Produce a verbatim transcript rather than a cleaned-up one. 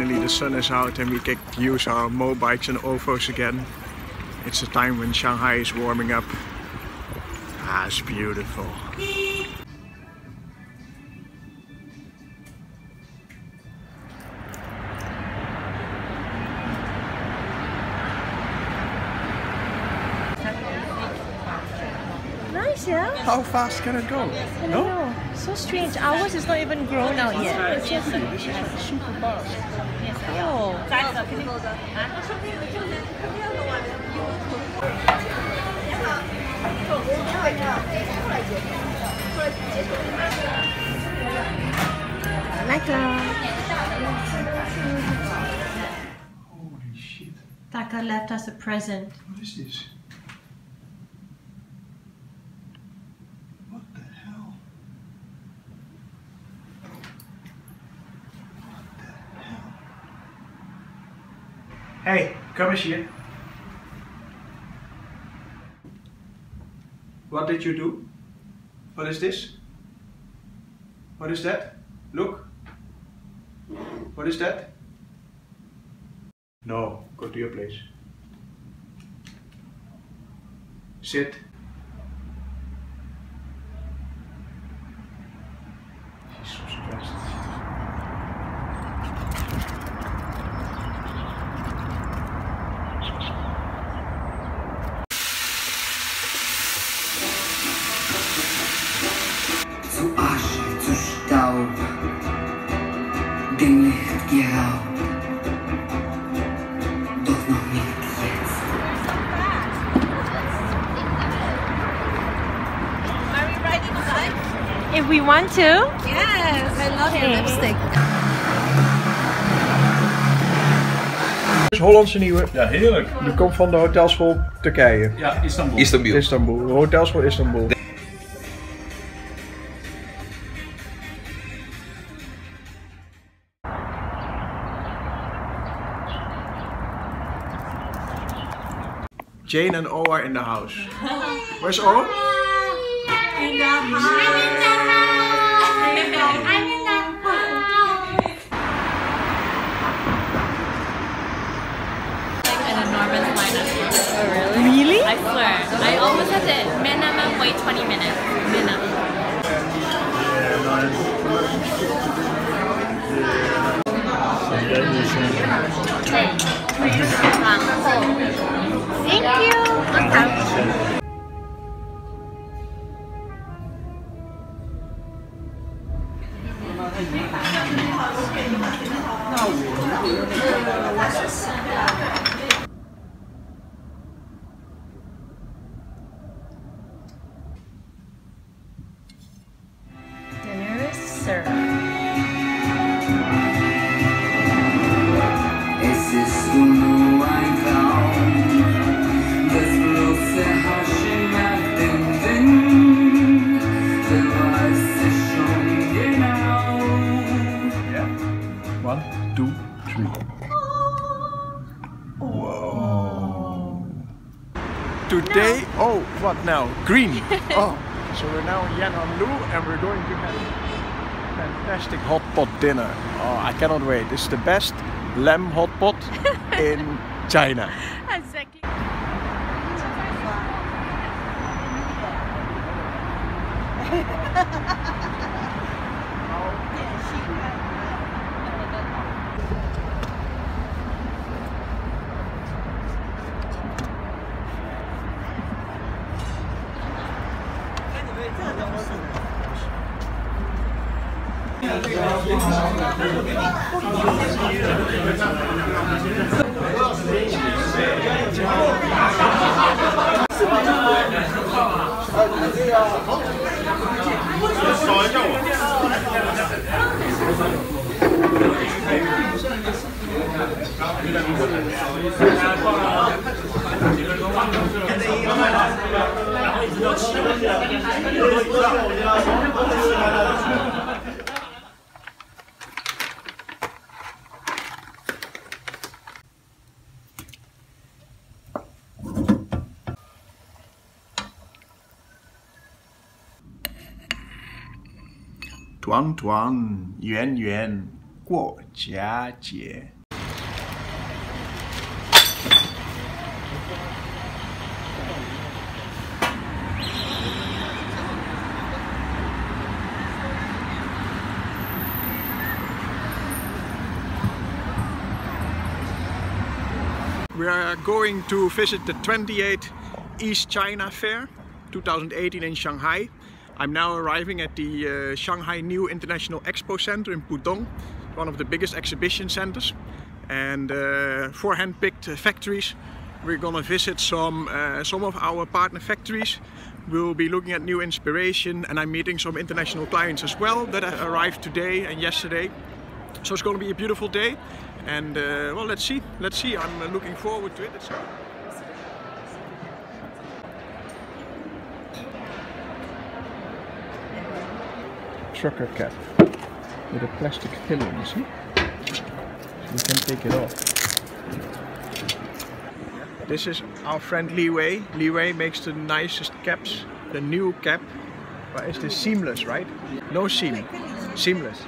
finally the sun is out and we can use our motorbikes and O F Os again. It's the time when Shanghai is warming up. Ah, it's beautiful. Nice, yeah? How fast can it go? I don't no? know. So strange. Ours is not even grown out yet. It's just a super bug. Oh. Holy shit. Daka left us a present. What is this? Hey, come here. What did you do? What is this? What is that? Look. What is that? No, go to your place. Sit. Jesus Christ. If we want to? Yes, I love okay. your lipstick. Het is Hollandse Nieuwe. Ja, heerlijk. Die komt van de hotelschool Turkije. Ja, Istanbul. Istanbul. Istanbul. De hotelschool Istanbul. Jane and O are in the house. Where's O? In the house. I swear. I always have to minimum wait twenty minutes. Minimum. Thank you. What's up? Today, no. oh, what now? Green. Oh, so we're now in Yan'anlu and we're going to have a fantastic hot pot dinner. Oh, I cannot wait. It's the best lamb hot pot in China. Exactly. Tuan Tuan, Yuan Yuan, 过佳节。 We are going to visit the twenty-eighth East China Fair two thousand eighteen in Shanghai. I'm now arriving at the uh, Shanghai New International Expo Center in Pudong, one of the biggest exhibition centers. And uh, for hand-picked factories, we're gonna visit some, uh, some of our partner factories. We'll be looking at new inspiration, and I'm meeting some international clients as well that have arrived today and yesterday. So it's going to be a beautiful day, and uh, well, let's see, let's see, I'm uh, looking forward to it. It's trucker cap with a plastic filling, you see? You can take it off. This is our friend Li Wei. Li Wei makes the nicest caps, the new cap, but it's the seamless, right? No seam, seamless.